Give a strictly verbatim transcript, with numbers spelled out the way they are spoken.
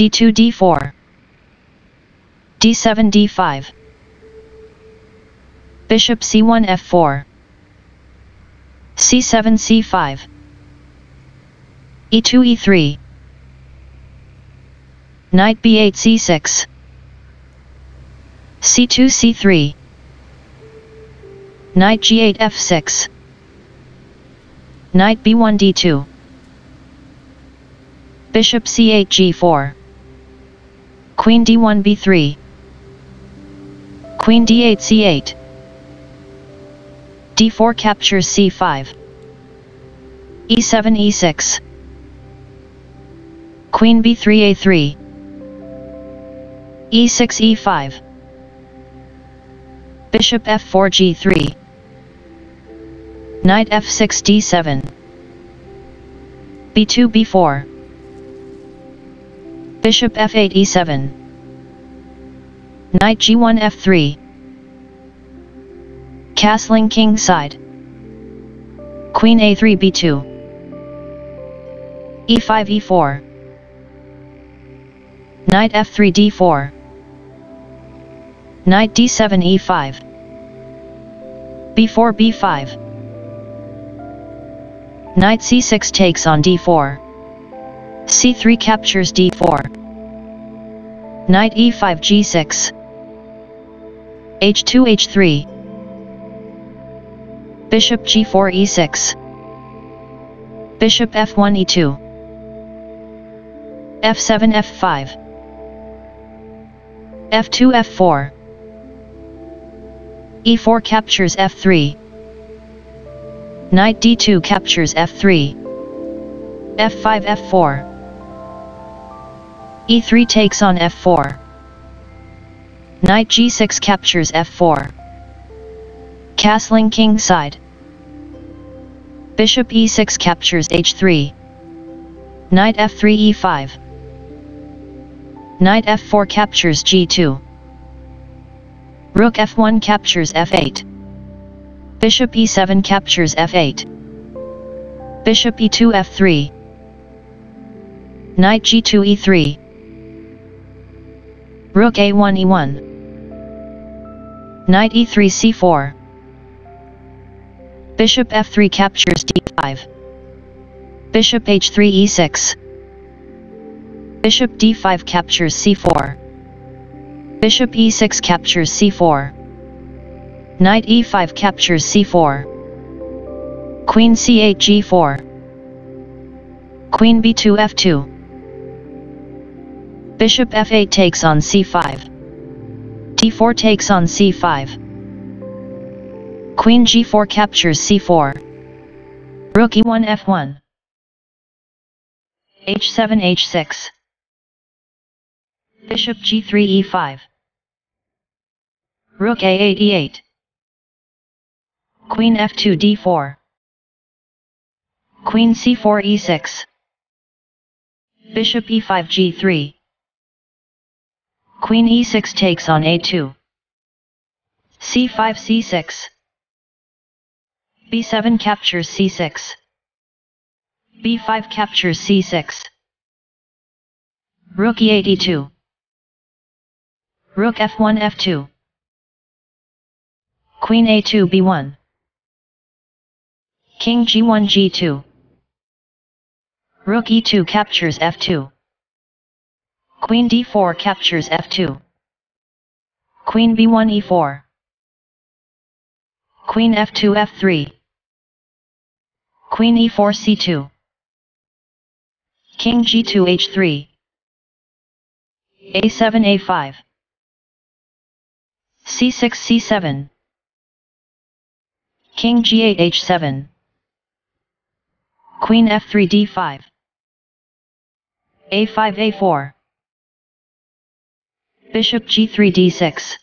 d two d four, d seven d five, bishop c one f four, c seven c five, e two e three, knight b eight c six, c two c three, knight g eight f six, knight b one d two, bishop c eight g four, queen d one b three, queen d eight c eight, d four captures c five, e seven e six, queen b three a three, e six e five, bishop f four g three, knight f six d seven, b two b four, bishop f eight e seven, knight g one f three, castling king side, queen a three b two, e five e four, knight f three d four, knight d seven e five, b four b five, knight c six takes on d four, c three captures d four, knight e five g six, h two h three, bishop g four e six, bishop f one e two, f seven f five, f two f four, e four captures f three, knight d two captures f three, f five f four, e three takes on f four, knight g six captures f four, castling king side, bishop e six captures h three, knight f three e five, knight f four captures g two, rook f one captures f eight, bishop e seven captures f eight, bishop e two f three, knight g two e three, rook a one e one, knight e three c four, bishop f three captures d five, bishop h three e six, bishop d five captures c four, bishop e six captures c four, knight e five captures c four, queen c eight g four, queen b two f two, bishop f eight takes on c five, d four takes on c five, queen g four captures c four, rook e one f one, h seven h six, bishop g three e five, rook a eight e eight, queen f two d four, queen c four e six, bishop e five g three, queen e six takes on a two, c five c six, b seven captures c six, b five captures c six, rook e eight e two, rook f one f two, queen a two b one, king g one g two, rook e two captures f two, queen d four captures f two, queen b one e four, queen f two f three, queen e four c two, king g two h three, a seven a five, c six c seven, king g eight h seven, queen f three d five, a five a four, bishop g three d six,